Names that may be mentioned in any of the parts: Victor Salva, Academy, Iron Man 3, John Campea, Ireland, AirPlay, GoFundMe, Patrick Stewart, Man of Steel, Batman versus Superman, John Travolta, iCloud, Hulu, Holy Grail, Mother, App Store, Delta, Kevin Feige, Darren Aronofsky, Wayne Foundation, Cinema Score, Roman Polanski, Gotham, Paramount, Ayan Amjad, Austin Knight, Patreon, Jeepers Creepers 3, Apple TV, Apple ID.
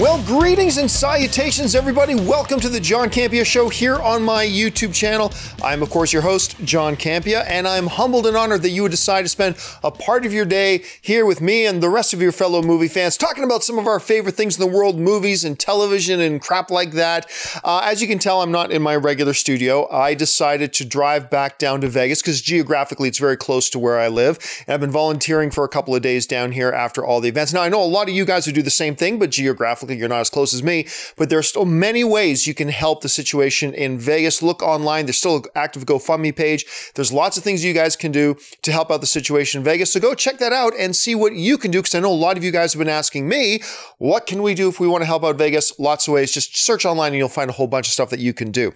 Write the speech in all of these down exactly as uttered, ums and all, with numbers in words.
Well, greetings and salutations, everybody. Welcome to the John Campea Show here on my YouTube channel. I'm, of course, your host, John Campea, and I'm humbled and honored that you would decide to spend a part of your day here with me and the rest of your fellow movie fans, talking about some of our favorite things in the world, movies and television and crap like that. Uh, as you can tell, I'm not in my regular studio. I decided to drive back down to Vegas because geographically it's very close to where I live. And I've been volunteering for a couple of days down here after all the events. Now, I know a lot of you guys who do the same thing, but geographically, you're not as close as me, but there are still many ways you can help the situation in Vegas. Look online. There's still an active GoFundMe page. There's lots of things you guys can do to help out the situation in Vegas. So go check that out and see what you can do, because I know a lot of you guys have been asking me, what can we do if we want to help out Vegas? Lots of ways. Just search online and you'll find a whole bunch of stuff that you can do.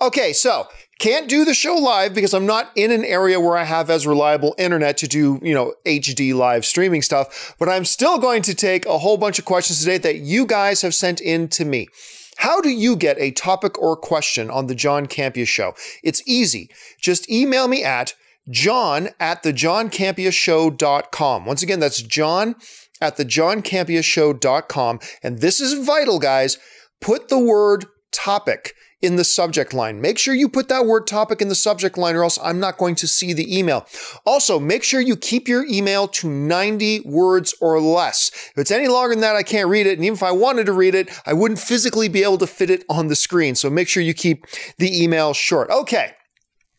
Okay, so can't do the show live because I'm not in an area where I have as reliable internet to do, you know, H D live streaming stuff, but I'm still going to take a whole bunch of questions today that you guys have sent in to me. How do you get a topic or question on the John Campea Show? It's easy. Just email me at john at the john campea show dot com. Once again, that's john at the john campea show dot com. And this is vital, guys. Put the word topic in the subject line. Make sure you put that word topic in the subject line, or else I'm not going to see the email. Also, make sure you keep your email to ninety words or less. If it's any longer than that, I can't read it. And even if I wanted to read it, I wouldn't physically be able to fit it on the screen. So make sure you keep the email short. Okay.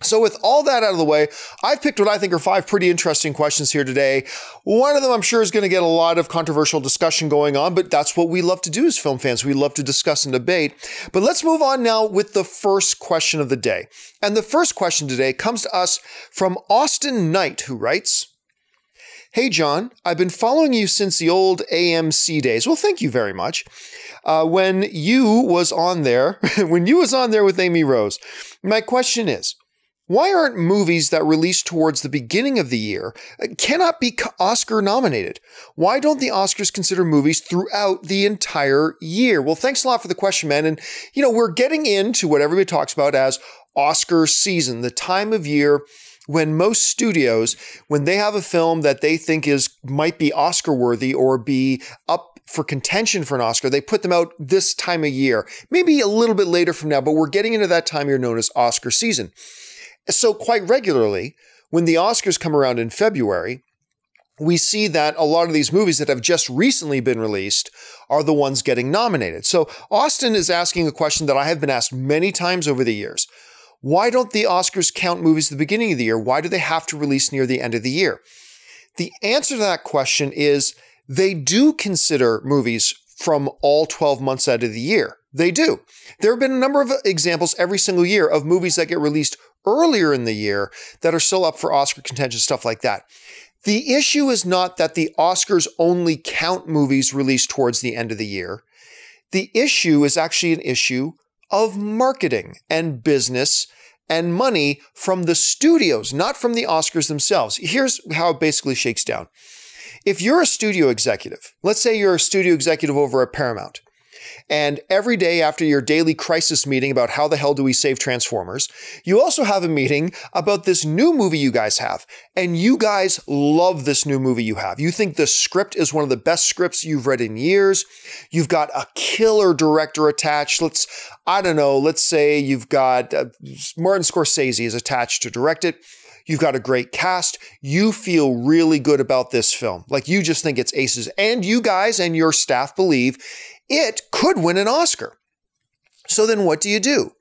So with all that out of the way, I've picked what I think are five pretty interesting questions here today. One of them I'm sure is going to get a lot of controversial discussion going on, but that's what we love to do as film fans. We love to discuss and debate. But let's move on now with the first question of the day. And the first question today comes to us from Austin Knight, who writes, "Hey, John, I've been following you since the old A M C days." Well, thank you very much. Uh, when you was on there, when you was on there with Amy Rose, my question is, why aren't movies that release towards the beginning of the year cannot be Oscar nominated? Why don't the Oscars consider movies throughout the entire year? Well, thanks a lot for the question, man. And, you know, we're getting into what everybody talks about as Oscar season, the time of year when most studios, when they have a film that they think is might be Oscar worthy or be up for contention for an Oscar, they put them out this time of year, maybe a little bit later from now, but we're getting into that time of year known as Oscar season. So quite regularly, when the Oscars come around in February, we see that a lot of these movies that have just recently been released are the ones getting nominated. So Austin is asking a question that I have been asked many times over the years. Why don't the Oscars count movies at the beginning of the year? Why do they have to release near the end of the year? The answer to that question is they do consider movies from all twelve months out of the year. They do. There have been a number of examples every single year of movies that get released earlier in the year that are still up for Oscar contention, stuff like that. The issue is not that the Oscars only count movies released towards the end of the year. The issue is actually an issue of marketing and business and money from the studios, not from the Oscars themselves. Here's how it basically shakes down. If you're a studio executive, let's say you're a studio executive over at Paramount, and every day after your daily crisis meeting about how the hell do we save Transformers, you also have a meeting about this new movie you guys have. And you guys love this new movie you have. You think the script is one of the best scripts you've read in years. You've got a killer director attached. Let's, I don't know, let's say you've got uh, Martin Scorsese is attached to direct it. You've got a great cast. You feel really good about this film. Like you just think it's aces. And you guys and your staff believe it could win an Oscar. So then what do you do?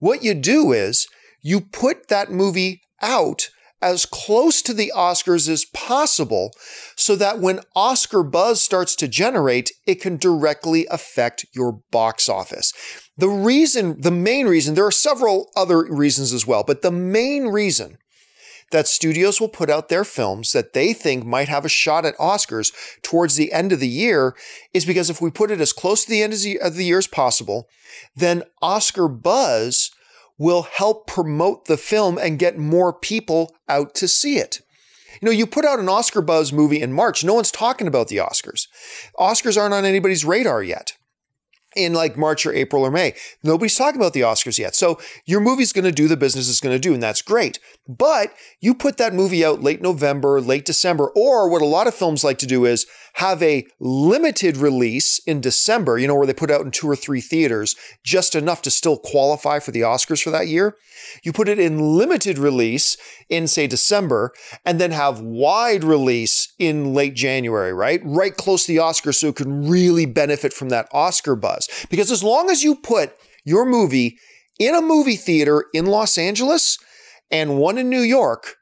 What you do is you put that movie out as close to the Oscars as possible so that when Oscar buzz starts to generate, it can directly affect your box office. The reason, the main reason, there are several other reasons as well, but the main reason that studios will put out their films that they think might have a shot at Oscars towards the end of the year is because if we put it as close to the end of the year as possible, then Oscar buzz will help promote the film and get more people out to see it. You know, you put out an Oscar buzz movie in March, no one's talking about the Oscars. Oscars aren't on anybody's radar yet. In like March or April or May. Nobody's talking about the Oscars yet. So your movie's going to do the business it's going to do, and that's great. But you put that movie out late November, late December, or what a lot of films like to do is have a limited release in December, you know, where they put out in two or three theaters, just enough to still qualify for the Oscars for that year. You put it in limited release in, say, December, and then have wide release in late January, right? Right close to the Oscars, so it can really benefit from that Oscar buzz. Because as long as you put your movie in a movie theater in Los Angeles and one in New York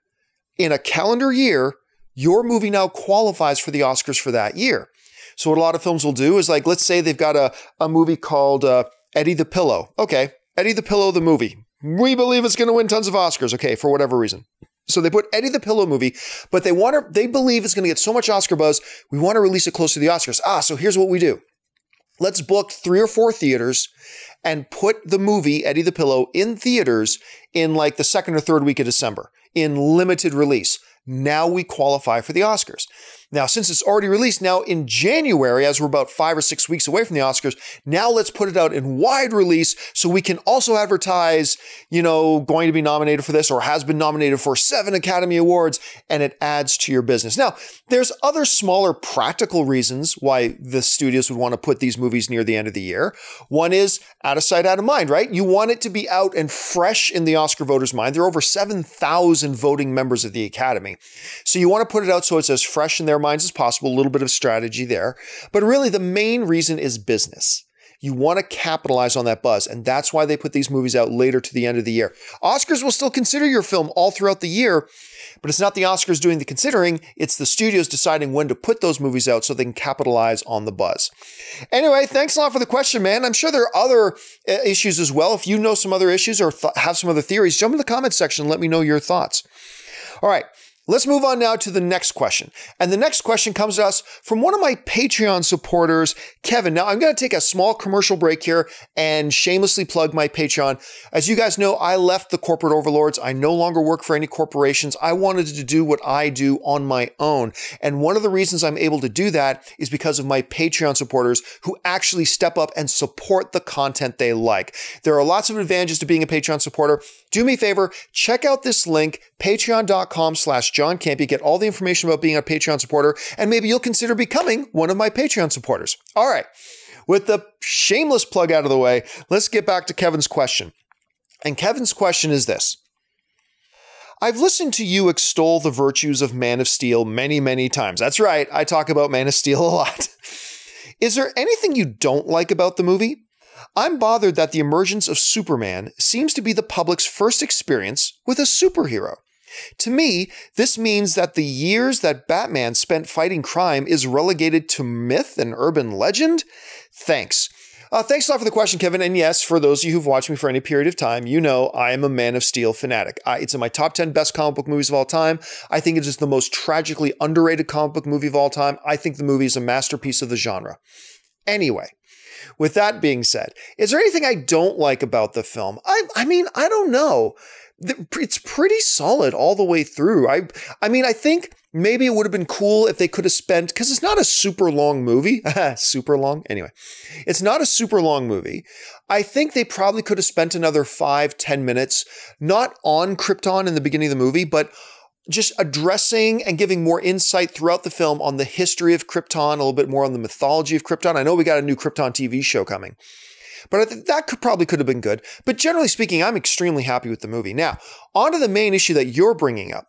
in a calendar year, your movie now qualifies for the Oscars for that year. So what a lot of films will do is, like, let's say they've got a, a movie called uh, Eddie the Pillow. Okay, Eddie the Pillow, the movie. We believe it's going to win tons of Oscars. Okay, for whatever reason. So they put Eddie the Pillow movie, but they want to, they believe it's going to get so much Oscar buzz, we want to release it close to the Oscars. Ah, so here's what we do. Let's book three or four theaters and put the movie Eddie the Pillow in theaters in like the second or third week of December in limited release. Now we qualify for the Oscars. Now, since it's already released now in January, as we're about five or six weeks away from the Oscars, now let's put it out in wide release so we can also advertise, you know, going to be nominated for this or has been nominated for seven Academy Awards, and it adds to your business. Now, there's other smaller practical reasons why the studios would want to put these movies near the end of the year. One is out of sight, out of mind, right? You want it to be out and fresh in the Oscar voters' mind. There are over seven thousand voting members of the Academy. So you want to put it out so it's as fresh in their minds as possible, a little bit of strategy there. But really the main reason is business. You want to capitalize on that buzz, and that's why they put these movies out later to the end of the year. Oscars will still consider your film all throughout the year, but it's not the Oscars doing the considering, it's the studios deciding when to put those movies out so they can capitalize on the buzz. Anyway, thanks a lot for the question, man. I'm sure there are other uh, issues as well. If you know some other issues or have some other theories, jump in the comment section and let me know your thoughts. All right. Let's move on now to the next question. And the next question comes to us from one of my Patreon supporters, Kevin. Now, I'm going to take a small commercial break here and shamelessly plug my Patreon. As you guys know, I left the corporate overlords. I no longer work for any corporations. I wanted to do what I do on my own. And one of the reasons I'm able to do that is because of my Patreon supporters who actually step up and support the content they like. There are lots of advantages to being a Patreon supporter. Do me a favor, check out this link, patreon dot com slash John Campea, get all the information about being a Patreon supporter, and maybe you'll consider becoming one of my Patreon supporters. All right, with the shameless plug out of the way, let's get back to Kevin's question. And Kevin's question is this. I've listened to you extol the virtues of Man of Steel many, many times. That's right, I talk about Man of Steel a lot. Is there anything you don't like about the movie? I'm bothered that the emergence of Superman seems to be the public's first experience with a superhero. To me, this means that the years that Batman spent fighting crime is relegated to myth and urban legend? Thanks. Uh, thanks a lot for the question, Kevin. And yes, for those of you who've watched me for any period of time, you know I am a Man of Steel fanatic. I, it's in my top ten best comic book movies of all time. I think it is the most tragically underrated comic book movie of all time. I think the movie is a masterpiece of the genre. Anyway, with that being said, is there anything I don't like about the film? I, I mean, I don't know. It's pretty solid all the way through. I I mean, I think maybe it would have been cool if they could have spent, because it's not a super long movie. Super long? Anyway, it's not a super long movie. I think they probably could have spent another five, ten minutes, not on Krypton in the beginning of the movie, but just addressing and giving more insight throughout the film on the history of Krypton, a little bit more on the mythology of Krypton. I know we got a new Krypton T V show coming. But I think that could probably could have been good. But generally speaking, I'm extremely happy with the movie. Now, on to the main issue that you're bringing up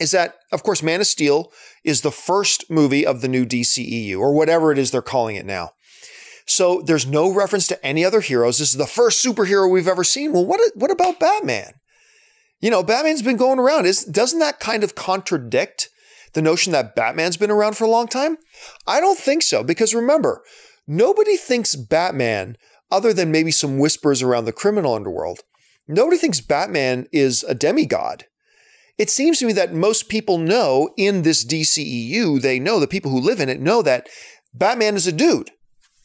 is that, of course, Man of Steel is the first movie of the new D C E U or whatever it is they're calling it now. So there's no reference to any other heroes. This is the first superhero we've ever seen. Well, what, what about Batman? You know, Batman's been going around. Is, doesn't that kind of contradict the notion that Batman's been around for a long time? I don't think so, because remember, nobody thinks Batman, other than maybe some whispers around the criminal underworld, nobody thinks Batman is a demigod. It seems to me that most people know in this D C E U, they know, the people who live in it know that Batman is a dude.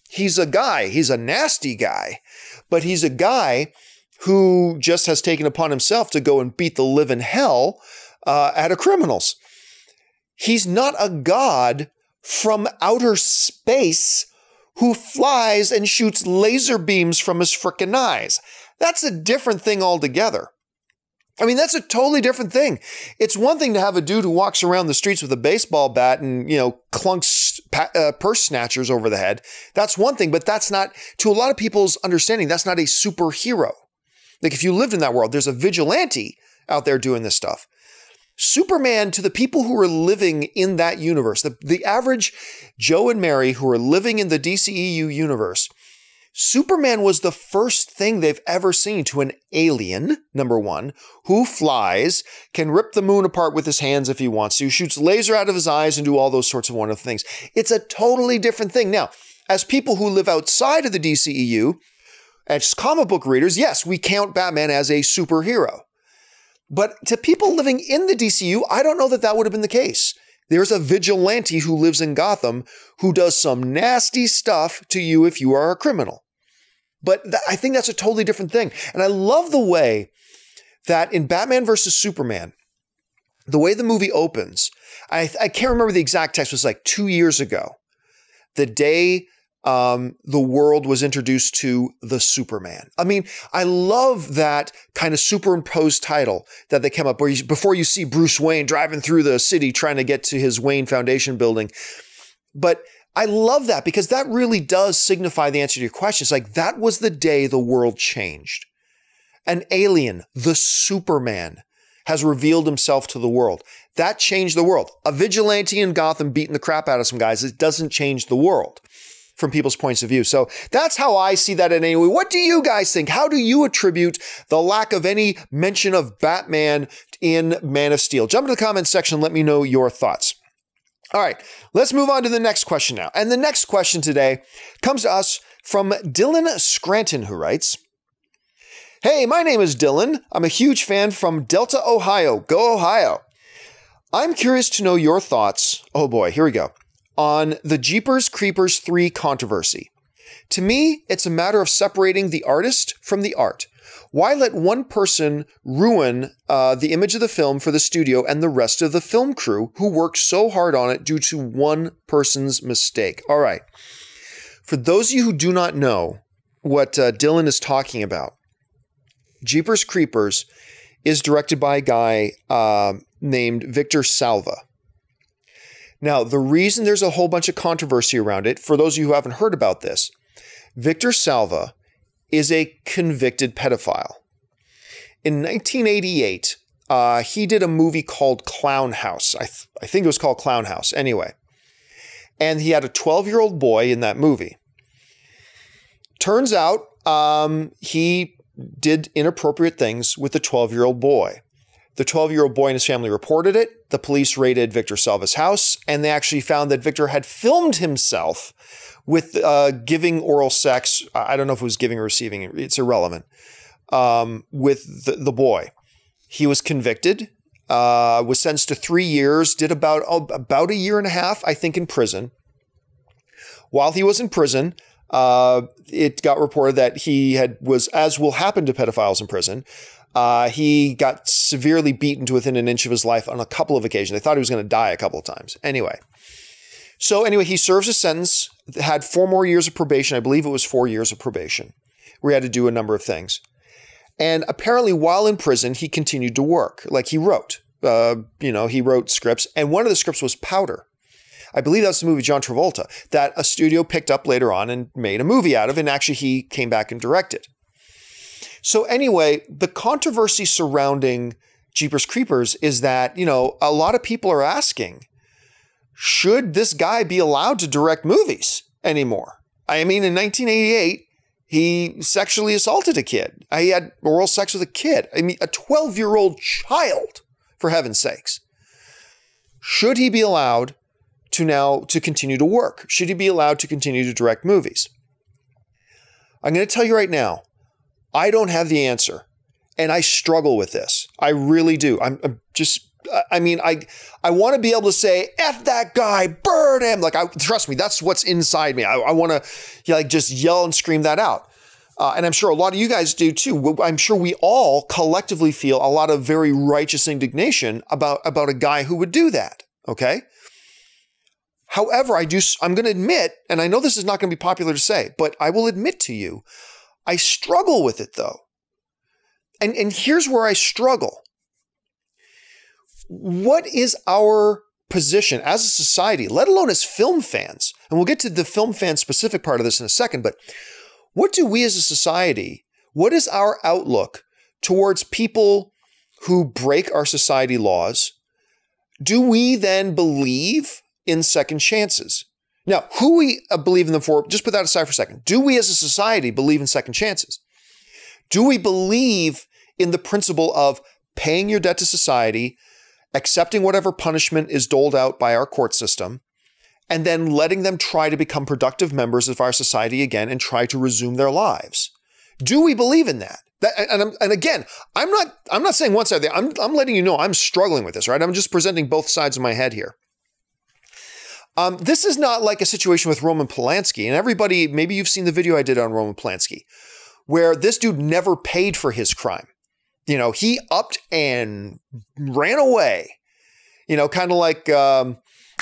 He's a guy. He's a nasty guy. But he's a guy who just has taken upon himself to go and beat the living hell uh, out of criminals. He's not a god from outer space who flies and shoots laser beams from his frickin' eyes. That's a different thing altogether. I mean, that's a totally different thing. It's one thing to have a dude who walks around the streets with a baseball bat and, you know, clunks uh, purse snatchers over the head. That's one thing, but that's not, to a lot of people's understanding, that's not a superhero. Like, if you lived in that world, there's a vigilante out there doing this stuff. Superman, to the people who are living in that universe, the, the average Joe and Mary who are living in the D C E U universe, Superman was the first thing they've ever seen to an alien, number one, who flies, can rip the moon apart with his hands if he wants to, shoots laser out of his eyes and do all those sorts of wonderful things. It's a totally different thing. Now, as people who live outside of the D C E U, as comic book readers, yes, we count Batman as a superhero. But to people living in the D C U, I don't know that that would have been the case. There's a vigilante who lives in Gotham who does some nasty stuff to you if you are a criminal. But th- I think that's a totally different thing. And I love the way that in Batman versus Superman, the way the movie opens, I, I can't remember the exact text, it was like two years ago, the day um, the world was introduced to the Superman. I mean, I love that kind of superimposed title that they came up where you, before you see Bruce Wayne driving through the city trying to get to his Wayne Foundation building. But I love that because that really does signify the answer to your question. It's like, that was the day the world changed. An alien, the Superman, has revealed himself to the world. That changed the world. A vigilante in Gotham beating the crap out of some guys, it doesn't change the world from people's points of view. So that's how I see that in any way. What do you guys think? How do you attribute the lack of any mention of Batman in Man of Steel? Jump into the comments section. Let me know your thoughts. All right, let's move on to the next question now. And the next question today comes to us from Dillan Scranton, who writes, "Hey, my name is Dillan. I'm a huge fan from Delta, Ohio. Go Ohio. I'm curious to know your thoughts." Oh boy, here we go. "On the Jeepers Creepers three controversy. To me, it's a matter of separating the artist from the art. Why let one person ruin uh, the image of the film for the studio and the rest of the film crew who worked so hard on it due to one person's mistake?" All right. For those of you who do not know what uh, Dillan is talking about, Jeepers Creepers is directed by a guy uh, named Victor Salva. Now, the reason there's a whole bunch of controversy around it, for those of you who haven't heard about this, Victor Salva is a convicted pedophile. In nineteen eighty-eight, uh, he did a movie called Clown House. I, th I think it was called Clown House, anyway. And he had a twelve-year-old boy in that movie. Turns out, um, he did inappropriate things with the twelve-year-old boy. The twelve-year-old boy and his family reported it. The police raided Victor Salva's house, and they actually found that Victor had filmed himself with uh, giving oral sex. I don't know if it was giving or receiving. It's irrelevant. Um, with the, the boy. He was convicted, uh, was sentenced to three years, did about, about a year and a half, I think, in prison. While he was in prison, uh, it got reported that he had was, as will happen to pedophiles in prison, Uh, he got severely beaten to within an inch of his life on a couple of occasions. They thought he was going to die a couple of times. Anyway. So anyway, he serves his sentence, had four more years of probation. I believe it was four years of probation where he had to do a number of things. And apparently while in prison, he continued to work. Like he wrote, uh, you know, he wrote scripts. And one of the scripts was Powder. I believe that's the movie John Travolta that a studio picked up later on and made a movie out of. And actually he came back and directed. So anyway, the controversy surrounding Jeepers Creepers is that, you know, a lot of people are asking, should this guy be allowed to direct movies anymore? I mean, in nineteen eighty-eight, he sexually assaulted a kid. He had oral sex with a kid. I mean, a twelve-year-old child, for heaven's sakes. Should he be allowed to now to continue to work? Should he be allowed to continue to direct movies? I'm going to tell you right now, I don't have the answer, and I struggle with this. I really do. I'm, I'm just, I mean, I I want to be able to say, F that guy, burn him. Like, I, trust me, that's what's inside me. I, I want to, you know, like, just yell and scream that out. Uh, and I'm sure a lot of you guys do too. I'm sure we all collectively feel a lot of very righteous indignation about, about a guy who would do that, okay? However, I do, I'm going to admit, and I know this is not going to be popular to say, but I will admit to you, I struggle with it though. And, and here's where I struggle. what is our position as a society, let alone as film fans? And we'll get to the film fan specific part of this in a second, but what do we as a society, what is our outlook towards people who break our society laws? Do we then believe in second chances? Now, who we believe in them for, just put that aside for a second. Do we as a society believe in second chances? Do we believe in the principle of paying your debt to society, accepting whatever punishment is doled out by our court system, and then letting them try to become productive members of our society again and try to resume their lives? Do we believe in that? That, and, and again, I'm not, I'm not saying one side or the other. I'm, I'm letting you know I'm struggling with this, right? I'm just presenting both sides of my head here. Um, this is not like a situation with Roman Polanski. And everybody, maybe you've seen the video I did on Roman Polanski, where this dude never paid for his crime. You know, he upped and ran away. You know, kind of like um,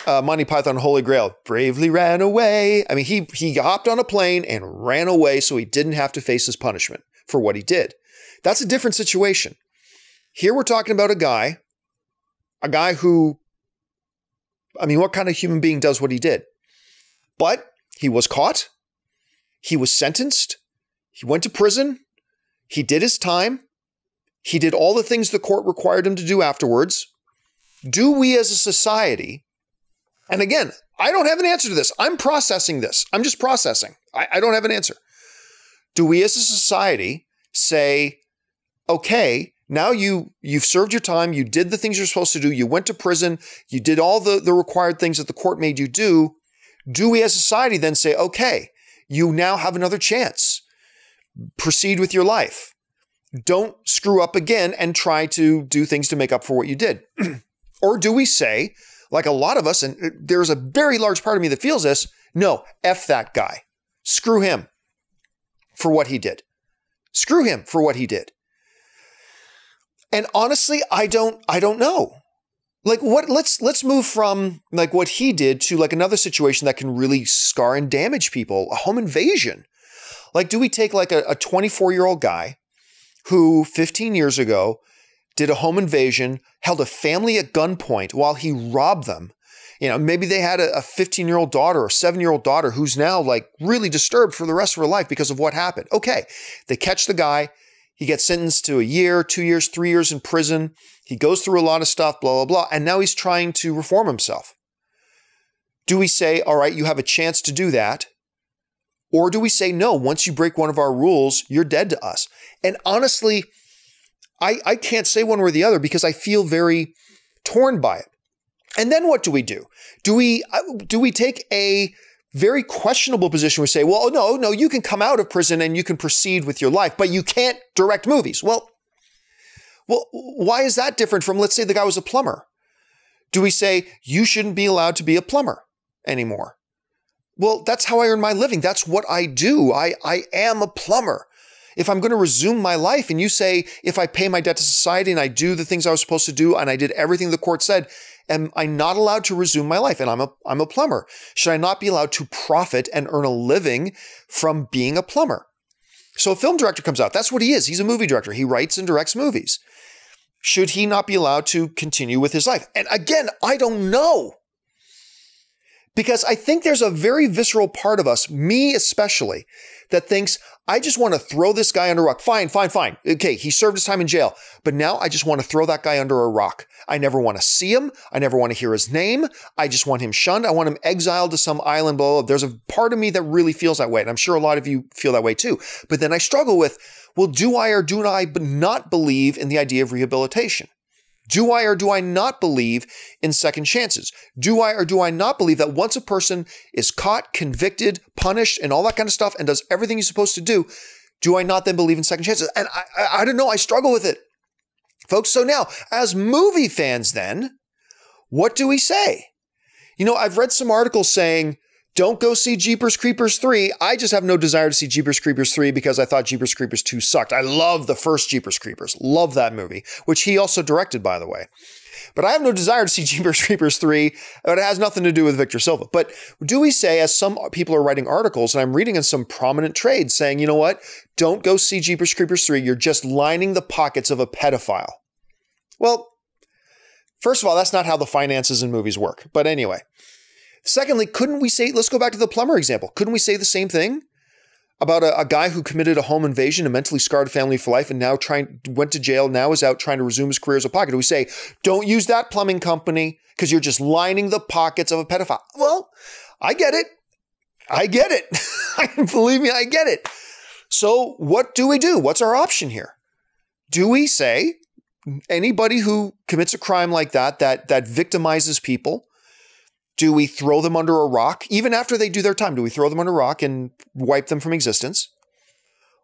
uh, Monty Python, Holy Grail, bravely ran away. I mean, he he hopped on a plane and ran away so he didn't have to face his punishment for what he did. That's a different situation. Here we're talking about a guy, a guy who, I mean, what kind of human being does what he did? But he was caught. He was sentenced. He went to prison. He did his time. He did all the things the court required him to do afterwards. Do we as a society, and again, I don't have an answer to this. I'm processing this. I'm just processing. I, I don't have an answer. Do we as a society say, okay, now you, you've served your time, you did the things you're supposed to do, you went to prison, you did all the, the required things that the court made you do. Do we as a society then say, okay, you now have another chance. Proceed with your life. Don't screw up again and try to do things to make up for what you did. Or do we say, like a lot of us, and there's a very large part of me that feels this, no, F that guy. Screw him. For what he did. Screw him for what he did. And honestly, I don't, I don't know. Like what, let's, let's move from like what he did to like another situation that can really scar and damage people, a home invasion. Like, do we take like a twenty-four year old guy who fifteen years ago did a home invasion, held a family at gunpoint while he robbed them? You know, maybe they had a fifteen year old daughter or seven year old daughter who's now like really disturbed for the rest of her life because of what happened. Okay. They catch the guy. He gets sentenced to a year, two years, three years in prison. He goes through a lot of stuff, blah, blah, blah. And now he's trying to reform himself. Do we say, all right, you have a chance to do that? Or do we say, no, once you break one of our rules, you're dead to us? And honestly, I, I can't say one way or the other because I feel very torn by it. And then what do we do? Do we do we take a very questionable position? We say, well, no, no, you can come out of prison and you can proceed with your life, but you can't direct movies. Well, well, why is that different from, let's say the guy was a plumber? Do we say you shouldn't be allowed to be a plumber anymore? Well, that's how I earn my living. That's what I do. I, I am a plumber. If I'm going to resume my life and you say, if I pay my debt to society and I do the things I was supposed to do and I did everything the court said, am I not allowed to resume my life? And I'm a, I'm a plumber. Should I not be allowed to profit and earn a living from being a plumber? So a film director comes out. That's what he is. He's a movie director. He writes and directs movies. Should he not be allowed to continue with his life? And again, I don't know. Because I think there's a very visceral part of us, me especially, that thinks, I just want to throw this guy under a rock. Fine, fine, fine. Okay, he served his time in jail. But now I just want to throw that guy under a rock. I never want to see him. I never want to hear his name. I just want him shunned. I want him exiled to some island, blah, blah, blah. There's a part of me that really feels that way. And I'm sure a lot of you feel that way too. But then I struggle with, well, do I or do I not believe in the idea of rehabilitation? Do I or do I not believe in second chances? Do I or do I not believe that once a person is caught, convicted, punished, and all that kind of stuff, and does everything he's supposed to do, do I not then believe in second chances? And I, I, I don't know. I struggle with it, folks. So now, as movie fans then, what do we say? You know, I've read some articles saying, don't go see Jeepers Creepers three. I just have no desire to see Jeepers Creepers three because I thought Jeepers Creepers two sucked. I love the first Jeepers Creepers. Love that movie, which he also directed, by the way. But I have no desire to see Jeepers Creepers three. But it has nothing to do with Victor Salva. But do we say, as some people are writing articles, and I'm reading in some prominent trades saying, you know what? Don't go see Jeepers Creepers three. You're just lining the pockets of a pedophile. Well, First of all, that's not how the finances in movies work. But anyway, secondly, couldn't we say, let's go back to the plumber example. Couldn't we say the same thing about a, a guy who committed a home invasion, a mentally scarred family for life, and now trying went to jail, now is out trying to resume his career as a pickpocket? We say, don't use that plumbing company because you're just lining the pockets of a pedophile. Well, I get it. I get it. Believe me, I get it. So what do we do? What's our option here? Do we say anybody who commits a crime like that, that, that victimizes people, do we throw them under a rock? Even after they do their time, do we throw them under a rock and wipe them from existence?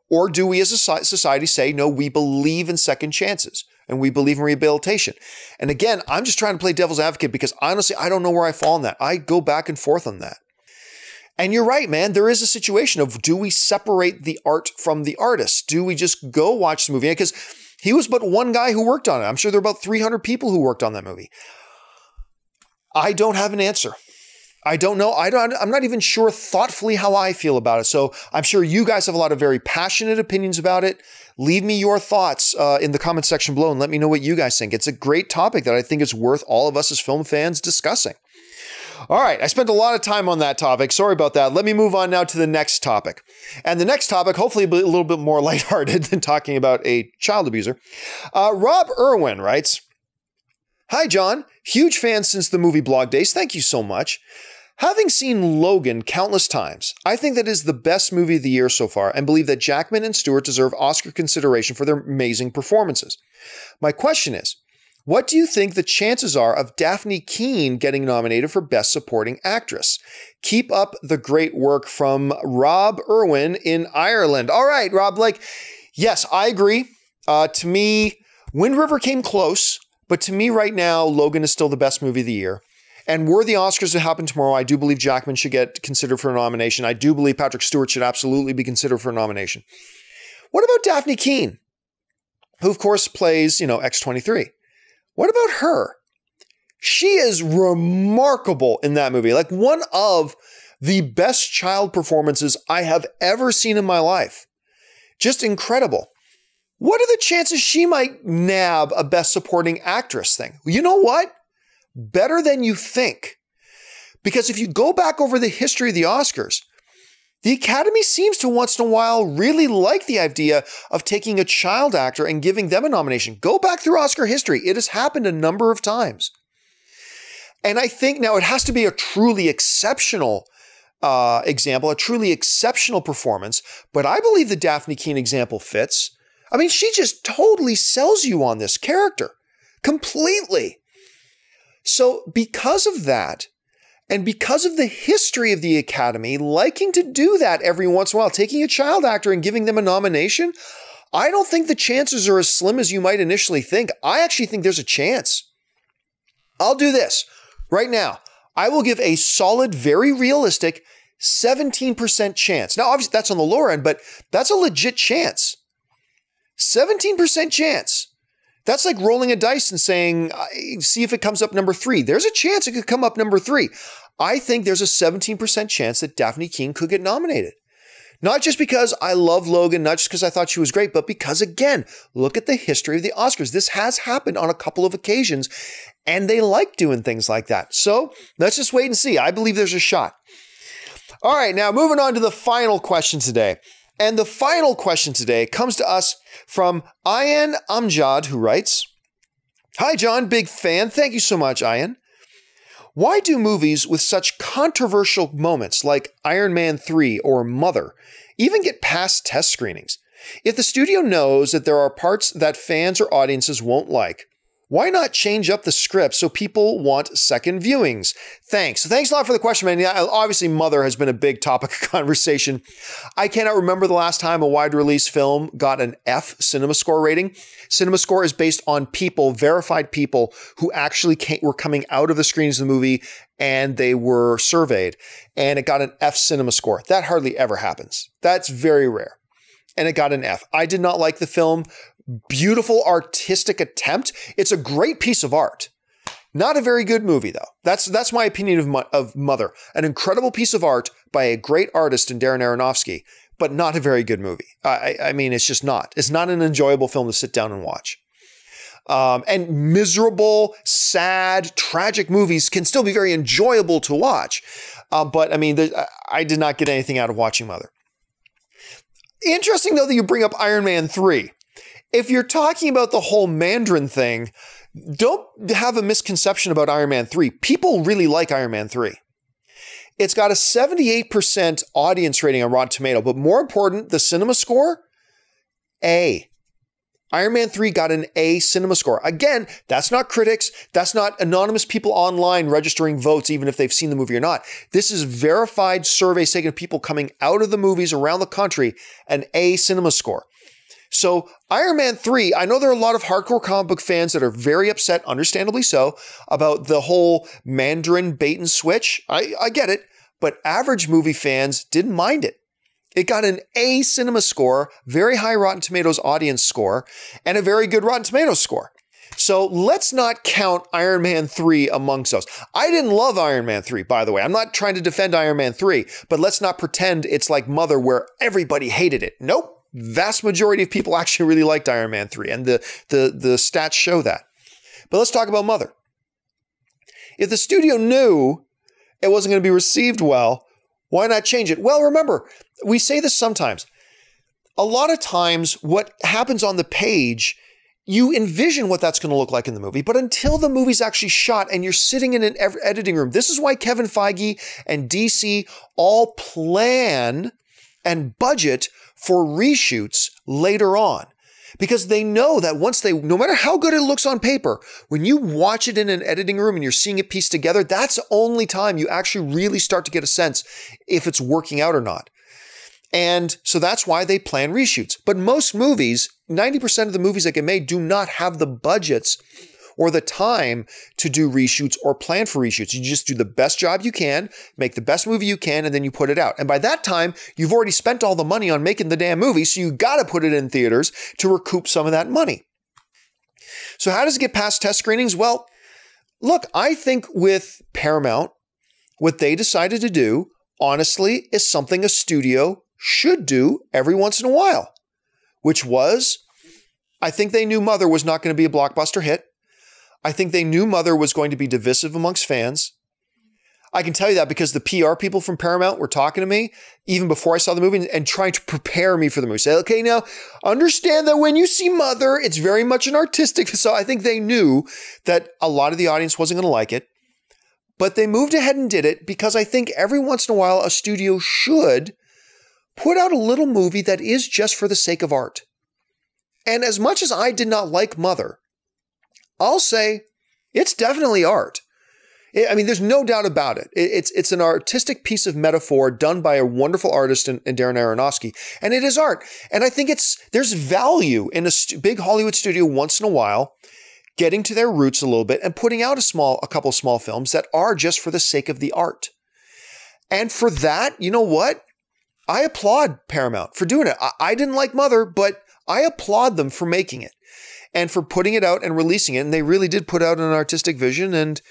Or do we as a society say, no, we believe in second chances and we believe in rehabilitation? And again, I'm just trying to play devil's advocate because honestly, I don't know where I fall on that. I go back and forth on that. And you're right, man. There is a situation of, do we separate the art from the artist? Do we just go watch the movie? Because he was but one guy who worked on it. I'm sure there were about three hundred people who worked on that movie. I don't have an answer. I don't know. I don't, I'm not even sure thoughtfully how I feel about it. So I'm sure you guys have a lot of very passionate opinions about it. Leave me your thoughts uh, in the comment section below and let me know what you guys think. It's a great topic that I think is worth all of us as film fans discussing. All right, I spent a lot of time on that topic. Sorry about that. Let me move on now to the next topic. And the next topic, hopefully a little bit more lighthearted than talking about a child abuser. Uh, Rob Irwin writes, "Hi, John. Huge fan since the movie blog days. Thank you so much. Having seen Logan countless times, I think that is the best movie of the year so far and believe that Jackman and Stewart deserve Oscar consideration for their amazing performances. My question is, what do you think the chances are of Dafne Keen getting nominated for Best Supporting Actress? Keep up the great work." From Rob Irwin in Ireland. All right, Rob, like, yes, I agree. Uh, to me, Wind River came close, but to me right now, Logan is still the best movie of the year. And were the Oscars to happen tomorrow, I do believe Jackman should get considered for a nomination. I do believe Patrick Stewart should absolutely be considered for a nomination. What about Dafne Keen, who of course plays, you know, X twenty-three? What about her? She is remarkable in that movie. Like, one of the best child performances I have ever seen in my life. Just incredible. What are the chances she might nab a Best Supporting Actress thing? You know what? Better than you think. Because if you go back over the history of the Oscars, the Academy seems to once in a while really like the idea of taking a child actor and giving them a nomination. Go back through Oscar history. It has happened a number of times. And I think now it has to be a truly exceptional uh, example, a truly exceptional performance. But I believe the Dafne Keen example fits. I mean, she just totally sells you on this character completely. So because of that, and because of the history of the Academy liking to do that every once in a while, taking a child actor and giving them a nomination, I don't think the chances are as slim as you might initially think. I actually think there's a chance. I'll do this right now. I will give a solid, very realistic seventeen percent chance. Now, obviously, that's on the lower end, but that's a legit chance. seventeen percent chance. That's like rolling a dice and saying, see if it comes up number three. There's a chance it could come up number three. I think there's a seventeen percent chance that Dafne Keen could get nominated. Not just because I love Logan, not just because I thought she was great, but because, again, look at the history of the Oscars. This has happened on a couple of occasions, and they like doing things like that. So let's just wait and see. I believe there's a shot. All right, now moving on to the final question today. And the final question today comes to us from Ayan Amjad, who writes, "Hi, John, big fan." Thank you so much, Ayan. "Why do movies with such controversial moments like Iron Man three or Mother even get past test screenings? If the studio knows that there are parts that fans or audiences won't like, why not change up the script so people want second viewings? Thanks." So thanks a lot for the question, man. Yeah, obviously, Mother has been a big topic of conversation. I cannot remember the last time a wide release film got an F Cinema Score rating. Cinema Score is based on people, verified people, who actually came, were coming out of the screens of the movie and they were surveyed, and it got an F Cinema Score. That hardly ever happens. That's very rare. And it got an F. I did not like the film. Beautiful artistic attempt. It's a great piece of art. Not a very good movie, though. That's that's my opinion of, mo of Mother. An incredible piece of art by a great artist in Darren Aronofsky, but not a very good movie. I, I mean, it's just not. It's not an enjoyable film to sit down and watch. um, and miserable, sad, tragic movies can still be very enjoyable to watch. Uh, but I mean, the, I did not get anything out of watching Mother. Interesting, though, that you bring up Iron Man three. If you're talking about the whole Mandarin thing, don't have a misconception about Iron Man three. People really like Iron Man three. It's got a seventy-eight percent audience rating on Rotten Tomatoes, but more important, the Cinema Score, A. Iron Man three got an A Cinema Score. Again, that's not critics. That's not anonymous people online registering votes, even if they've seen the movie or not. This is verified surveys taken of people coming out of the movies around the country, an A Cinema Score. So Iron Man three, I know there are a lot of hardcore comic book fans that are very upset, understandably so, about the whole Mandarin bait and switch. I, I get it, but average movie fans didn't mind it. It got an A Cinema Score, very high Rotten Tomatoes audience score, and a very good Rotten Tomatoes score. So let's not count Iron Man three amongst those. I didn't love Iron Man three, by the way. I'm not trying to defend Iron Man three, but let's not pretend it's like Mother where everybody hated it. Nope. Vast majority of people actually really liked Iron Man three, and the, the, the stats show that. But let's talk about Mother. If the studio knew it wasn't going to be received well, why not change it? Well, remember, we say this sometimes. A lot of times what happens on the page, you envision what that's going to look like in the movie, but until the movie's actually shot and you're sitting in an editing room, this is why Kevin Feige and D C all plan and budget for reshoots later on, because they know that once they, no matter how good it looks on paper, when you watch it in an editing room and you're seeing it pieced together, that's the only time you actually really start to get a sense if it's working out or not. And so that's why they plan reshoots. But most movies, ninety percent of the movies that get made do not have the budgets or the time to do reshoots or plan for reshoots. You just do the best job you can, make the best movie you can, and then you put it out. And by that time, you've already spent all the money on making the damn movie, so you gotta put it in theaters to recoup some of that money. So how does it get past test screenings? Well, look, I think with Paramount, what they decided to do, honestly, is something a studio should do every once in a while, which was, I think they knew Mother was not gonna be a blockbuster hit. I think they knew Mother was going to be divisive amongst fans. I can tell you that because the P R people from Paramount were talking to me even before I saw the movie and trying to prepare me for the movie. Say, okay, now understand that when you see Mother, it's very much an artistic. So I think they knew that a lot of the audience wasn't going to like it, but they moved ahead and did it because I think every once in a while, a studio should put out a little movie that is just for the sake of art. And as much as I did not like Mother, I'll say it's definitely art. I mean, there's no doubt about it. It's, it's an artistic piece of metaphor done by a wonderful artist in, in Darren Aronofsky, and it is art. And I think it's there's value in a big Hollywood studio once in a while getting to their roots a little bit and putting out a small, a couple small films that are just for the sake of the art. And for that, you know what? I applaud Paramount for doing it. I, I didn't like Mother, but I applaud them for making it and for putting it out and releasing it. And they really did put out an artistic vision. And,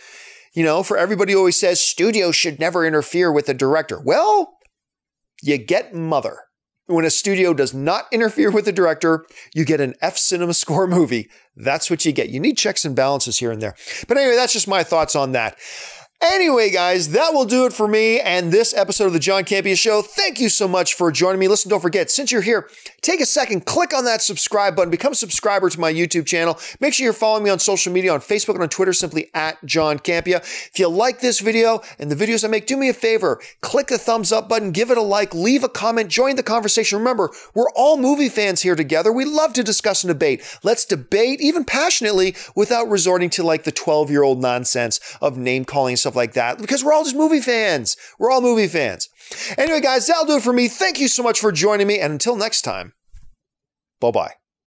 you know, for everybody who always says studios should never interfere with the director. Well, you get Mother. When a studio does not interfere with the director, you get an F Cinema Score movie. That's what you get. You need checks and balances here and there. But anyway, that's just my thoughts on that. Anyway, guys, that will do it for me and this episode of The John Campea Show. Thank you so much for joining me. Listen, don't forget, since you're here, take a second, click on that subscribe button, become a subscriber to my YouTube channel. Make sure you're following me on social media, on Facebook and on Twitter, simply at John Campea. If you like this video and the videos I make, do me a favor, click the thumbs up button, give it a like, leave a comment, join the conversation. Remember, we're all movie fans here together. We love to discuss and debate. Let's debate, even passionately, without resorting to like the twelve-year-old nonsense of name-calling and stuff like that, because we're all just movie fans. We're all movie fans. Anyway, guys, that'll do it for me. Thank you so much for joining me. And until next time, bye-bye.